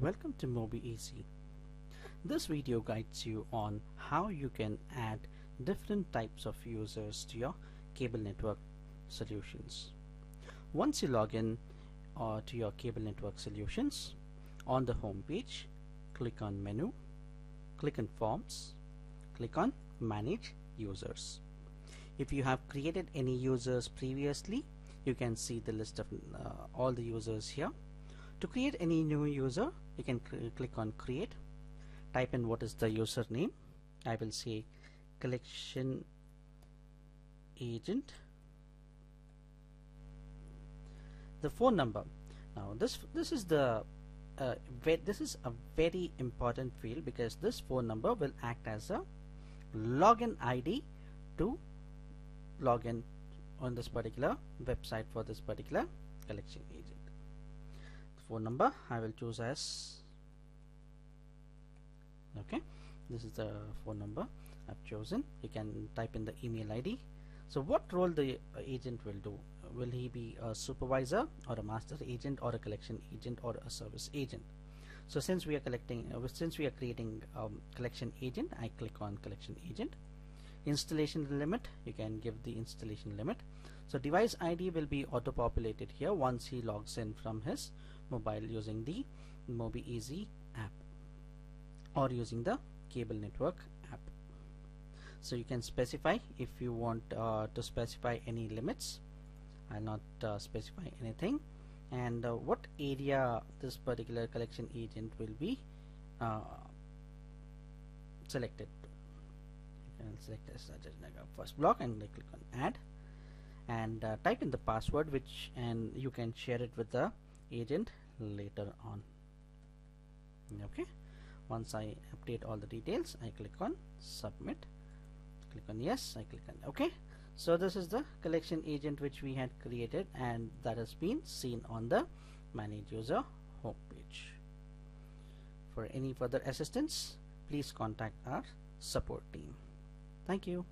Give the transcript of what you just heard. Welcome to Mobiezy. This video guides you on how you can add different types of users to your cable network solutions. Once you log in to your cable network solutions, on the home page, click on Menu, click on Forms, click on Manage Users. If you have created any users previously, you can see the list of all the users here. To create any new user, you can click on Create, type in what is the username. I will say collection agent, the phone number. Now this is the this is a very important field, because this phone number will act as a login ID to login on this particular website for this particular collection agent. Phone number I will choose as okay. This is the phone number I've chosen. You can type in the email ID. So what role the agent will do? Will he be a supervisor or a master agent or a collection agent or a service agent? So since we are creating collection agent, I click on collection agent. Installation limit, you can give the installation limit. So device ID will be auto populated here once he logs in from his mobile using the Mobiezy app or using the cable network app. So you can specify if you want to specify any limits. I'll not specify anything. And what area this particular collection agent will be selected. You can select as first block and click on add, and type in the password, which and you can share it with the agent later on. Okay, once I update all the details, I click on submit, click on yes, I click on okay. So this is the collection agent which we had created, and that has been seen on the manage user homepage. For any further assistance, please contact our support team. Thank you.